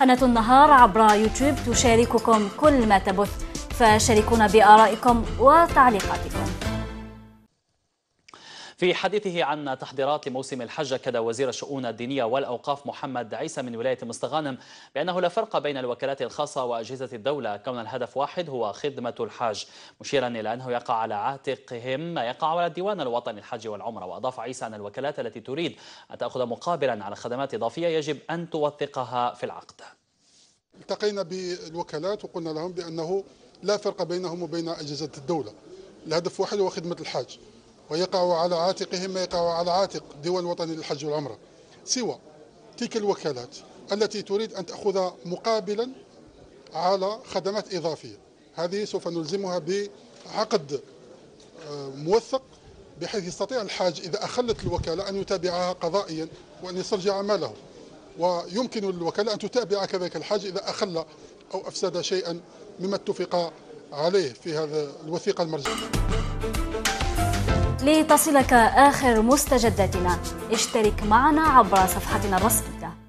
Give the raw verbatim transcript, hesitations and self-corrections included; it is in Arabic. قناة النهار عبر يوتيوب تشارككم كل ما تبث، فشاركونا بآرائكم وتعليقاتكم. في حديثه عن تحضيرات لموسم الحج كذا وزير الشؤون الدينية والأوقاف محمد عيسى من ولاية مستغانم بأنه لا فرق بين الوكالات الخاصة وأجهزة الدولة كون الهدف واحد هو خدمة الحاج، مشيرا إلى أنه يقع على عاتقهم ما يقع على الديوان الوطني الحاج والعمرة. وأضاف عيسى أن الوكالات التي تريد أن تأخذ مقابلا على خدمات إضافية يجب أن توثقها في العقد. التقينا بالوكالات وقلنا لهم بأنه لا فرق بينهم وبين أجهزة الدولة، الهدف واحد هو خدمة الحاج، ويقع على عاتقهم ما يقع على عاتق الديوان الوطني للحج والعمرة، سوى تلك الوكالات التي تريد أن تأخذ مقابلا على خدمات إضافية. هذه سوف نلزمها بعقد موثق بحيث يستطيع الحاج إذا أخلت الوكالة أن يتابعها قضائيا وأن يسترجع ماله، ويمكن للوكالة أن تتابع كذلك الحاج إذا أخل أو أفسد شيئا مما اتفق عليه في هذا الوثيقة المرجعة. لتصلك آخر مستجداتنا اشترك معنا عبر صفحتنا الرسمية.